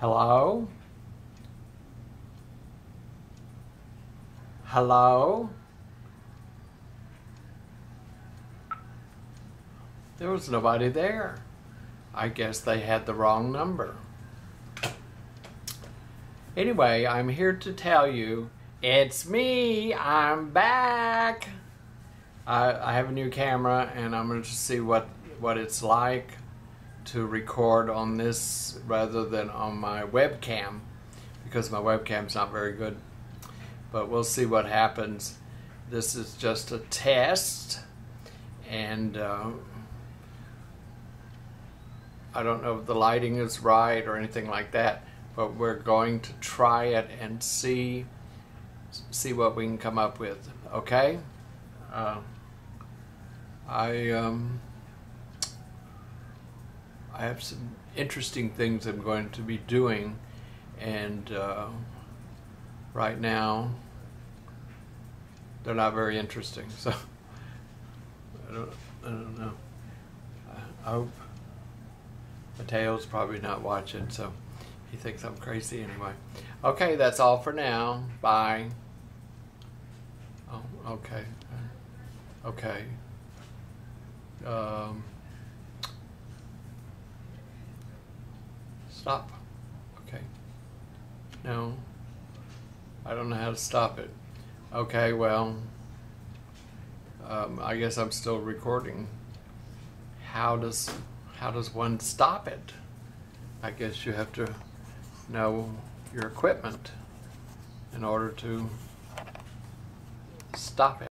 Hello? Hello? There was nobody there. I guess they had the wrong number. Anyway, I'm here to tell you, it's me, I'm back. I have a new camera and I'm going to see what it's like to record on this rather than on my webcam, because my webcam's not very good, but we'll see what happens. This is just a test, and I don't know if the lighting is right or anything like that, but we're going to try it and see what we can come up with, okay? I have some interesting things I'm going to be doing, and right now they're not very interesting, so I don't know. I hope Mateo's probably not watching, so he thinks I'm crazy anyway. Okay, that's all for now. Bye. Oh, okay. Okay. Stop. Okay. No. I don't know how to stop it. Okay, well, I guess I'm still recording. How does one stop it? I guess you have to know your equipment in order to stop it.